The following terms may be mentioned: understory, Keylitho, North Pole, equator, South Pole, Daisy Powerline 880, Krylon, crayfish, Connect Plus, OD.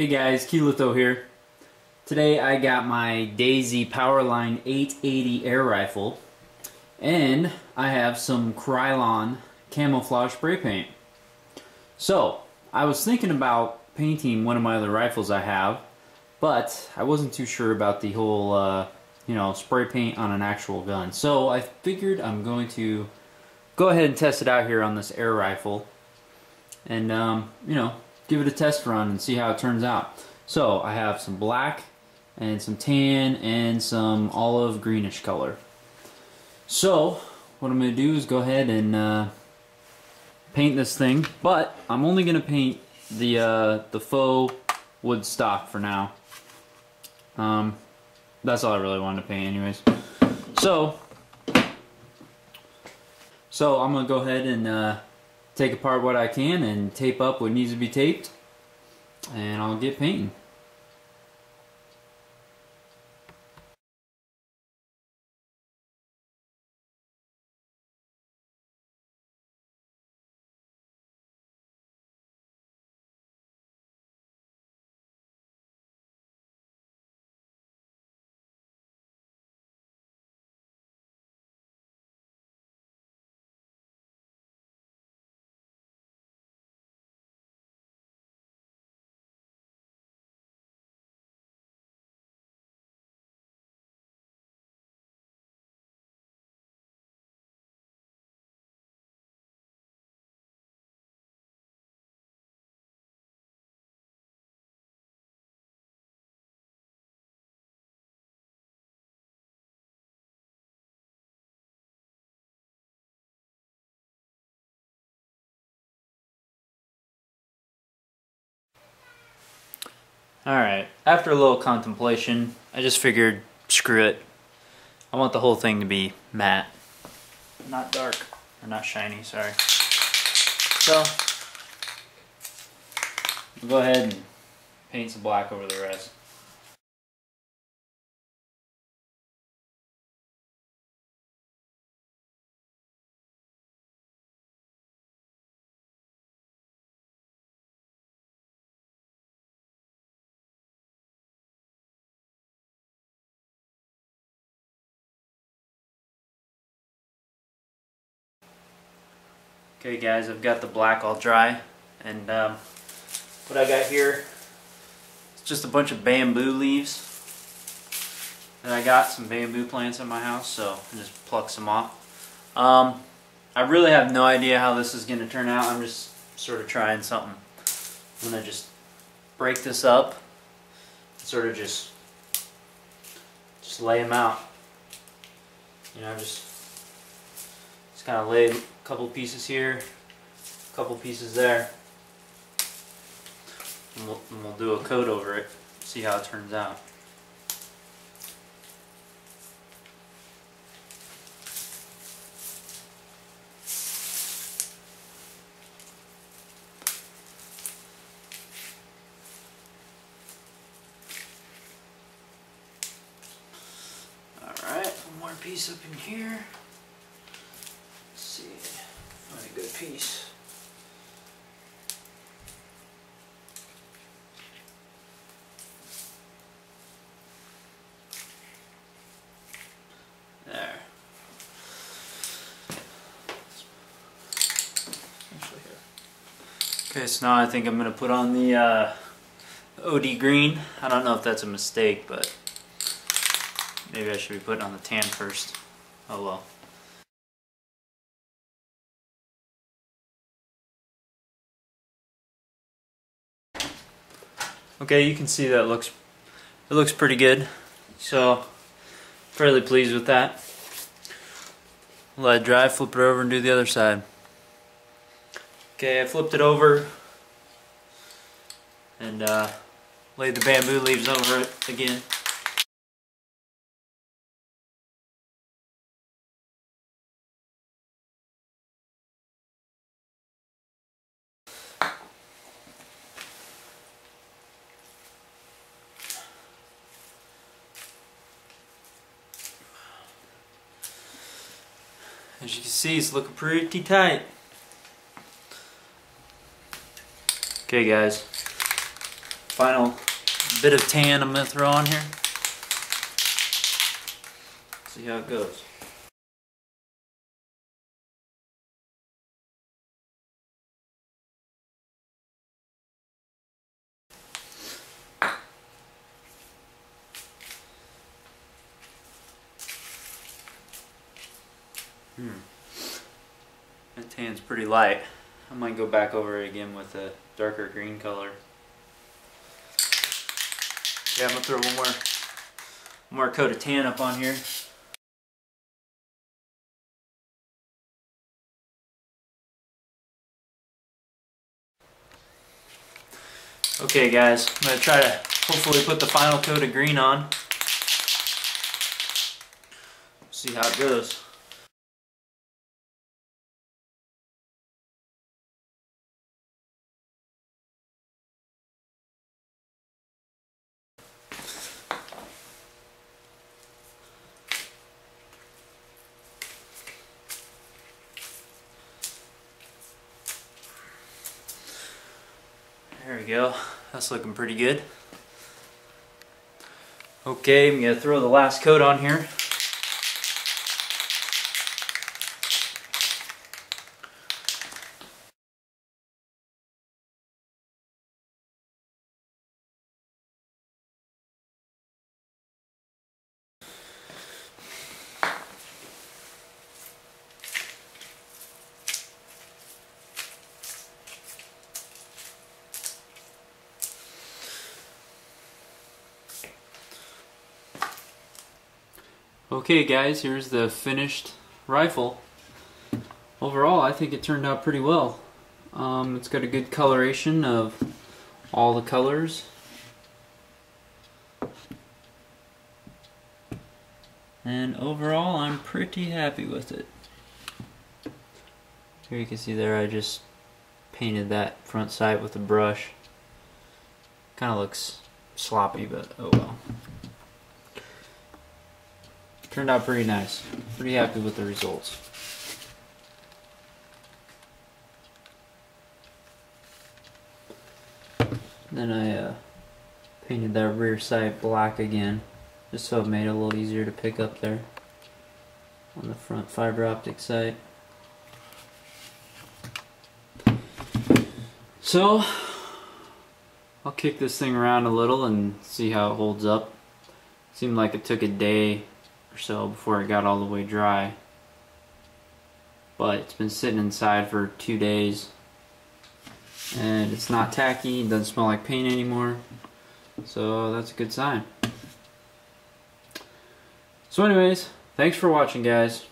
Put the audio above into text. Hey guys, Keylitho here. Today I got my Daisy Powerline 880 air rifle, and I have some Krylon camouflage spray paint. So I was thinking about painting one of my other rifles I have, but I wasn't too sure about the whole spray paint on an actual gun. So I figured I'm going to go ahead and test it out here on this air rifle, and give it a test run and see how it turns out. So I have some black and some tan and some olive greenish color. So what I'm going to do is go ahead and paint this thing, but I'm only going to paint the faux wood stock for now. That's all I really wanted to paint anyways. So I'm going to go ahead and take apart what I can and tape up what needs to be taped, and I'll get painting. Alright, after a little contemplation, I just figured, screw it. I want the whole thing to be matte. Not dark, or not shiny, sorry. So, I'll go ahead and paint some black over the rest. Okay guys, I've got the black all dry, and what I got here is just a bunch of bamboo leaves. And I got some bamboo plants in my house, so I just pluck some off. I really have no idea how this is going to turn out. I'm just sort of trying something. I'm going to just break this up and sort of just lay them out. You know, just kind of lay them. Couple pieces here, a couple pieces there, and we'll do a coat over it, see how it turns out. Alright, one more piece up in here. Find a good piece. There. Actually, here. Okay, so now I think I'm going to put on the OD green. I don't know if that's a mistake, but maybe I should be putting on the tan first. Oh well. Okay, you can see that it looks pretty good, so fairly pleased with that. Let it dry, flip it over, and do the other side. Okay, I flipped it over and laid the bamboo leaves over it again. As you can see, it's looking pretty tight. Okay guys, final bit of tan I'm going to throw on here. See how it goes. That tan's pretty light. I might go back over it again with a darker green color. Yeah, I'm gonna throw one more coat of tan up on here. Okay guys, I'm gonna try to hopefully put the final coat of green on. See how it goes. There we go, that's looking pretty good. Okay, I'm going to throw the last coat on here. Okay guys, here's the finished rifle. Overall, I think it turned out pretty well. It's got a good coloration of all the colors. And overall, I'm pretty happy with it. Here you can see there, I just painted that front sight with a brush. Kind of looks sloppy, but oh well. Turned out pretty nice. Pretty happy with the results. Then I painted that rear sight black again, just so it made it a little easier to pick up there on the front fiber optic sight. So I'll kick this thing around a little and see how it holds up. Seemed like it took a day or so before it got all the way dry, but it's been sitting inside for 2 days and it's not tacky, doesn't smell like paint anymore, so that's a good sign. So anyways, thanks for watching guys.